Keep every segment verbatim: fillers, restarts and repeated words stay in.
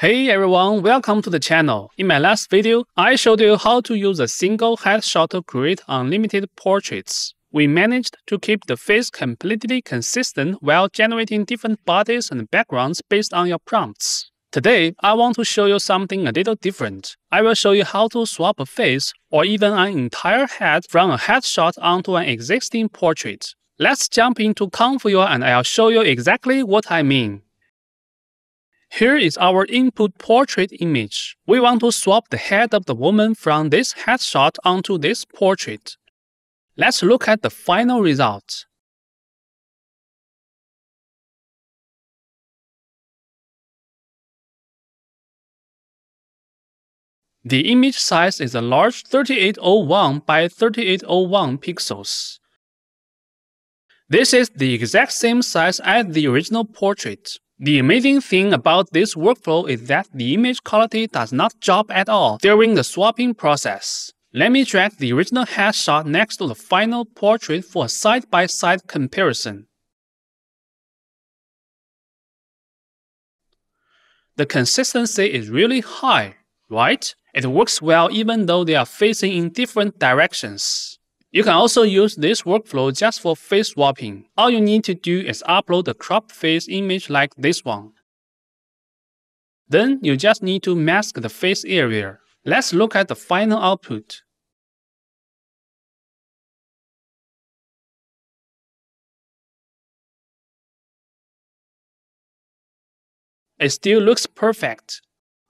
Hey everyone, welcome to the channel. In my last video, I showed you how to use a single headshot to create unlimited portraits. We managed to keep the face completely consistent while generating different bodies and backgrounds based on your prompts. Today, I want to show you something a little different. I will show you how to swap a face or even an entire head from a headshot onto an existing portrait. Let's jump into ComfyUI and I'll show you exactly what I mean. Here is our input portrait image. We want to swap the head of the woman from this headshot onto this portrait. Let's look at the final result. The image size is a large thirty-eight oh one by thirty-eight oh one pixels. This is the exact same size as the original portrait. The amazing thing about this workflow is that the image quality does not drop at all during the swapping process. Let me drag the original headshot next to the final portrait for a side-by-side comparison. The consistency is really high, right? It works well even though they are facing in different directions. You can also use this workflow just for face swapping. All you need to do is upload a cropped face image like this one. Then you just need to mask the face area. Let's look at the final output. It still looks perfect.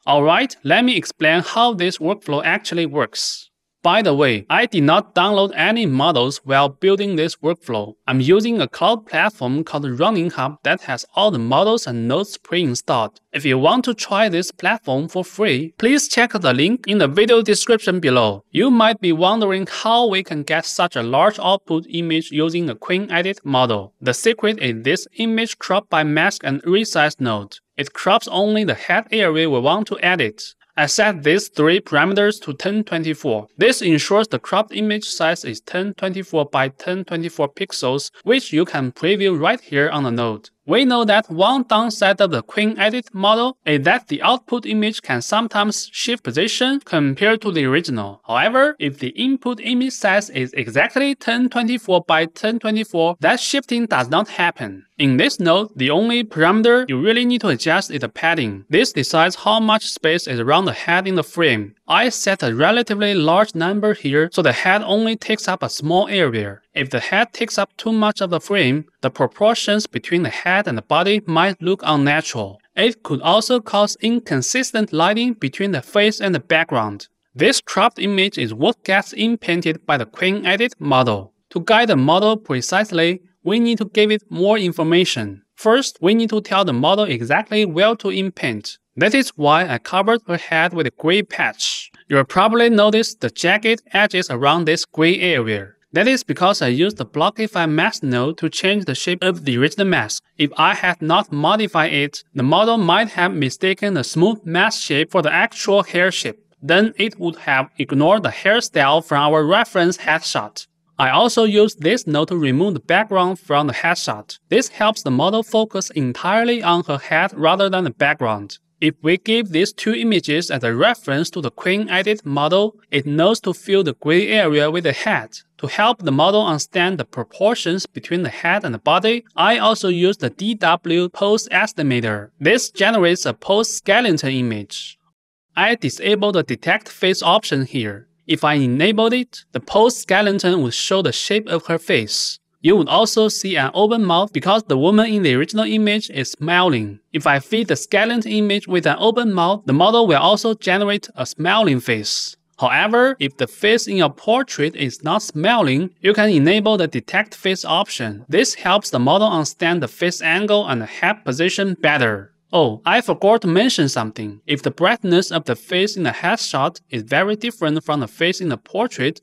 Alright, let me explain how this workflow actually works. By the way, I did not download any models while building this workflow. I'm using a cloud platform called Running Hub that has all the models and nodes pre-installed. If you want to try this platform for free, please check the link in the video description below. You might be wondering how we can get such a large output image using a Qwen Edit model. The secret is this image crop by mask and resize node. It crops only the head area we want to edit. I set these three parameters to ten twenty-four. This ensures the cropped image size is ten twenty-four by ten twenty-four pixels, which you can preview right here on the node. We know that one downside of the Qwen Edit model is that the output image can sometimes shift position compared to the original. However, if the input image size is exactly ten twenty-four by ten twenty-four, that shifting does not happen. In this node, the only parameter you really need to adjust is the padding. This decides how much space is around the head in the frame. I set a relatively large number here, so the head only takes up a small area. If the head takes up too much of the frame, the proportions between the head and the body might look unnatural. It could also cause inconsistent lighting between the face and the background. This cropped image is what gets inpainted by the Qwen Edit model. To guide the model precisely, we need to give it more information. First, we need to tell the model exactly where to inpaint. That is why I covered her head with a gray patch. You'll probably notice the jagged edges around this gray area. That is because I used the Blockify Mask node to change the shape of the original mask. If I had not modified it, the model might have mistaken the smooth mask shape for the actual hair shape. Then it would have ignored the hairstyle from our reference headshot. I also used this node to remove the background from the headshot. This helps the model focus entirely on her head rather than the background. If we give these two images as a reference to the Qwen Edit model, it knows to fill the gray area with the head. To help the model understand the proportions between the head and the body, I also used the D W Pose Estimator. This generates a pose skeleton image. I disabled the Detect Face option here. If I enabled it, the pose skeleton would show the shape of her face. You would also see an open mouth because the woman in the original image is smiling. If I feed the skeleton image with an open mouth, the model will also generate a smiling face. However, if the face in your portrait is not smiling, you can enable the Detect Face option. This helps the model understand the face angle and the head position better. Oh, I forgot to mention something. If the brightness of the face in the headshot is very different from the face in the portrait,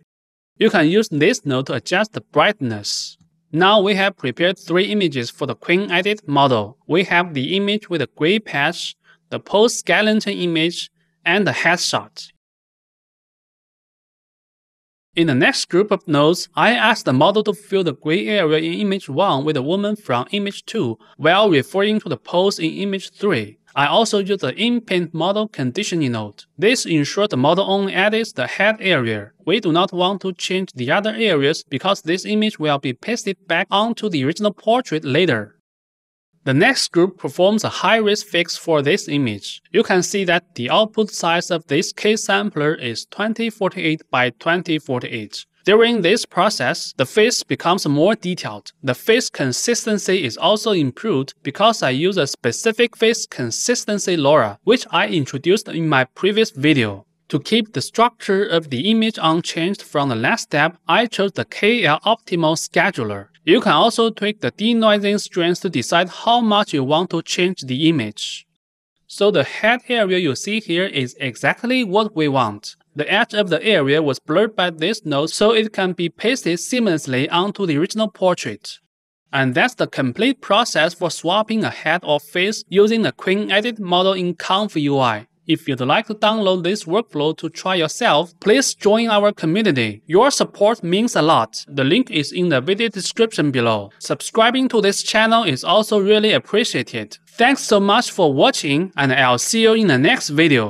you can use this node to adjust the brightness. Now we have prepared three images for the Qwen Edit model. We have the image with a gray patch, the pose skeleton image, and the headshot. In the next group of nodes, I asked the model to fill the gray area in image one with a woman from image two while referring to the pose in image three. I also use the in-paint model conditioning node. This ensures the model only edits the head area. We do not want to change the other areas because this image will be pasted back onto the original portrait later. The next group performs a high-risk fix for this image. You can see that the output size of this case sampler is twenty forty-eight by twenty forty-eight. During this process, the face becomes more detailed. The face consistency is also improved because I use a specific face consistency LoRa, which I introduced in my previous video. To keep the structure of the image unchanged from the last step, I chose the K L Optimal Scheduler. You can also tweak the denoising strength to decide how much you want to change the image. So the head area you see here is exactly what we want. The edge of the area was blurred by this node so it can be pasted seamlessly onto the original portrait. And that's the complete process for swapping a head or face using the Qwen Edit model in ComfyUI. If you'd like to download this workflow to try yourself, please join our community. Your support means a lot. The link is in the video description below. Subscribing to this channel is also really appreciated. Thanks so much for watching, and I'll see you in the next video.